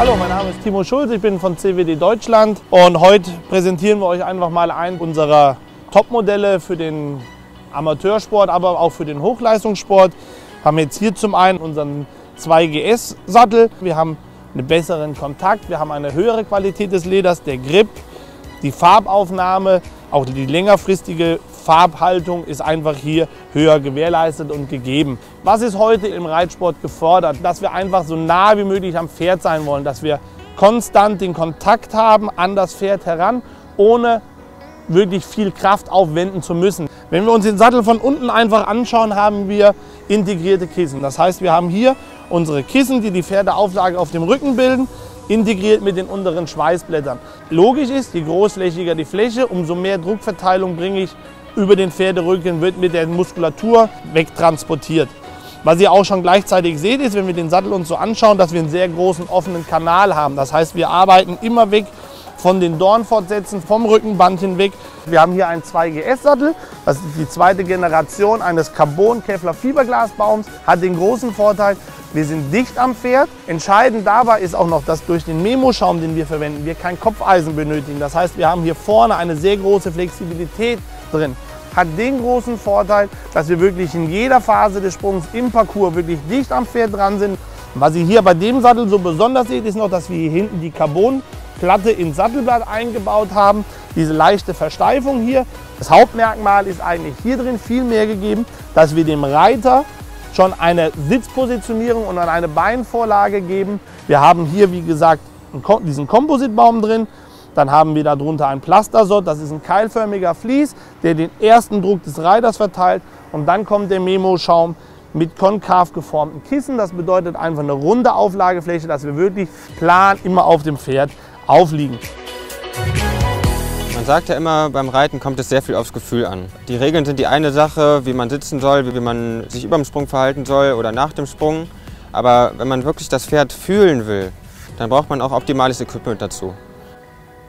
Hallo, mein Name ist Timo Schulz, ich bin von CWD Deutschland und heute präsentieren wir euch einfach mal einen unserer Top-Modelle für den Amateursport, aber auch für den Hochleistungssport. Wir haben jetzt hier zum einen unseren 2GS-Sattel, wir haben einen besseren Kontakt, wir haben eine höhere Qualität des Leders, der Grip, die Farbaufnahme, auch die längerfristige Farbhaltung ist einfach hier höher gewährleistet und gegeben. Was ist heute im Reitsport gefordert? Dass wir einfach so nah wie möglich am Pferd sein wollen, dass wir konstant den Kontakt haben an das Pferd heran, ohne wirklich viel Kraft aufwenden zu müssen. Wenn wir uns den Sattel von unten einfach anschauen, haben wir integrierte Kissen. Das heißt, wir haben hier unsere Kissen, die die Pferdeauflage auf dem Rücken bilden, integriert mit den unteren Schweißblättern. Logisch ist, je großflächiger die Fläche, umso mehr Druckverteilung bringe ich über den Pferderücken, wird mit der Muskulatur wegtransportiert. Was ihr auch schon gleichzeitig seht, ist, wenn wir den Sattel uns so anschauen, dass wir einen sehr großen offenen Kanal haben. Das heißt, wir arbeiten immer weg von den Dornfortsätzen, vom Rückenband hinweg. Wir haben hier einen 2GS-Sattel, das ist die zweite Generation eines Carbon-Kevlar-Fiberglasbaums, hat den großen Vorteil, wir sind dicht am Pferd. Entscheidend dabei ist auch noch, dass durch den Memo-Schaum, den wir verwenden, wir kein Kopfeisen benötigen. Das heißt, wir haben hier vorne eine sehr große Flexibilität drin. Hat den großen Vorteil, dass wir wirklich in jeder Phase des Sprungs im Parcours wirklich dicht am Pferd dran sind. Was ihr hier bei dem Sattel so besonders seht, ist noch, dass wir hier hinten die Carbonplatte ins Sattelblatt eingebaut haben. Diese leichte Versteifung hier. Das Hauptmerkmal ist eigentlich hier drin viel mehr gegeben, dass wir dem Reiter schon eine Sitzpositionierung und eine Beinvorlage geben. Wir haben hier, wie gesagt, diesen Kompositbaum drin. Dann haben wir darunter ein Plastasott, das ist ein keilförmiger Vlies, der den ersten Druck des Reiters verteilt. Und dann kommt der Memo-Schaum mit konkav geformten Kissen. Das bedeutet einfach eine runde Auflagefläche, dass wir wirklich plan immer auf dem Pferd aufliegen. Man sagt ja immer, beim Reiten kommt es sehr viel aufs Gefühl an. Die Regeln sind die eine Sache, wie man sitzen soll, wie man sich über dem Sprung verhalten soll oder nach dem Sprung. Aber wenn man wirklich das Pferd fühlen will, dann braucht man auch optimales Equipment dazu.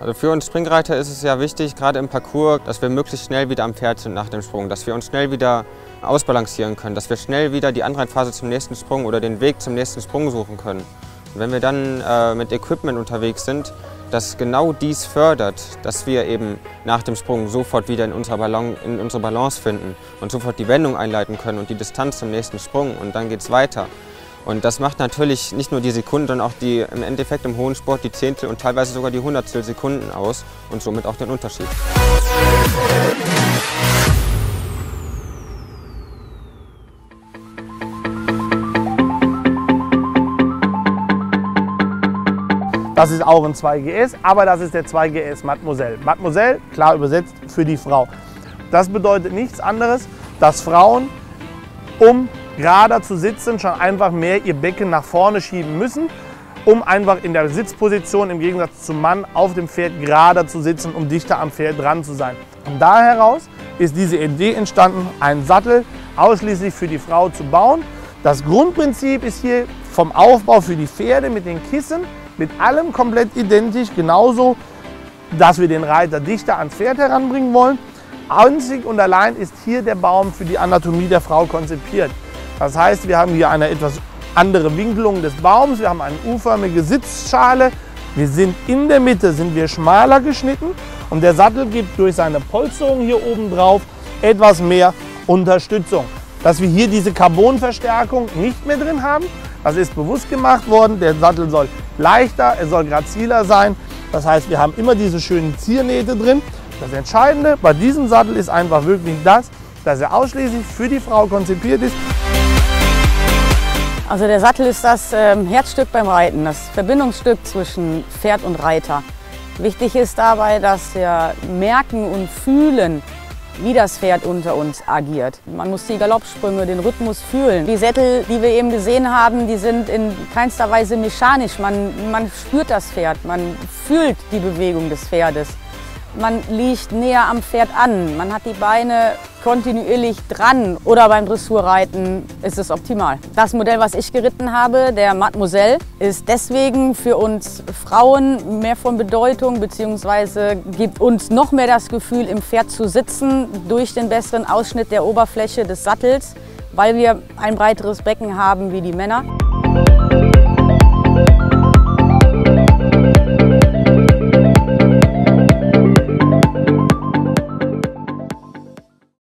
Also für uns Springreiter ist es ja wichtig, gerade im Parcours, dass wir möglichst schnell wieder am Pferd sind nach dem Sprung, dass wir uns schnell wieder ausbalancieren können, dass wir schnell wieder die Anreitphase zum nächsten Sprung oder den Weg zum nächsten Sprung suchen können. Und wenn wir dann mit Equipment unterwegs sind, das genau dies fördert, dass wir eben nach dem Sprung sofort wieder in unsere Balance finden und sofort die Wendung einleiten können und die Distanz zum nächsten Sprung und dann geht es weiter. Und das macht natürlich nicht nur die Sekunden, sondern auch die im Endeffekt im hohen Sport die Zehntel und teilweise sogar die Hundertstel Sekunden aus und somit auch den Unterschied. Das ist auch ein 2GS, aber das ist der 2GS Mademoiselle. Mademoiselle, klar übersetzt, für die Frau. Das bedeutet nichts anderes, dass Frauen, um gerader zu sitzen, schon einfach mehr ihr Becken nach vorne schieben müssen, um einfach in der Sitzposition im Gegensatz zum Mann auf dem Pferd gerader zu sitzen, um dichter am Pferd dran zu sein. Und da heraus ist diese Idee entstanden, einen Sattel ausschließlich für die Frau zu bauen. Das Grundprinzip ist hier vom Aufbau für die Pferde mit den Kissen, mit allem komplett identisch, genauso, dass wir den Reiter dichter ans Pferd heranbringen wollen. Einzig und allein ist hier der Baum für die Anatomie der Frau konzipiert. Das heißt, wir haben hier eine etwas andere Winkelung des Baums, wir haben eine U-förmige Sitzschale, wir sind in der Mitte, sind wir schmaler geschnitten und der Sattel gibt durch seine Polsterung hier oben drauf etwas mehr Unterstützung. Dass wir hier diese Carbonverstärkung nicht mehr drin haben, das ist bewusst gemacht worden, der Sattel soll leichter, er soll graziler sein. Das heißt, wir haben immer diese schönen Ziernähte drin. Das Entscheidende bei diesem Sattel ist einfach wirklich das, dass er ausschließlich für die Frau konzipiert ist. Also der Sattel ist das Herzstück beim Reiten, das Verbindungsstück zwischen Pferd und Reiter. Wichtig ist dabei, dass wir merken und fühlen, wie das Pferd unter uns agiert. Man muss die Galoppsprünge, den Rhythmus fühlen. Die Sättel, die wir eben gesehen haben, die sind in keinster Weise mechanisch. Man spürt das Pferd, man fühlt die Bewegung des Pferdes. Man liegt näher am Pferd an, man hat die Beine kontinuierlich dran oder beim Dressurreiten ist es optimal. Das Modell, was ich geritten habe, der Mademoiselle, ist deswegen für uns Frauen mehr von Bedeutung bzw. gibt uns noch mehr das Gefühl, im Pferd zu sitzen durch den besseren Ausschnitt der Oberfläche des Sattels, weil wir ein breiteres Becken haben wie die Männer.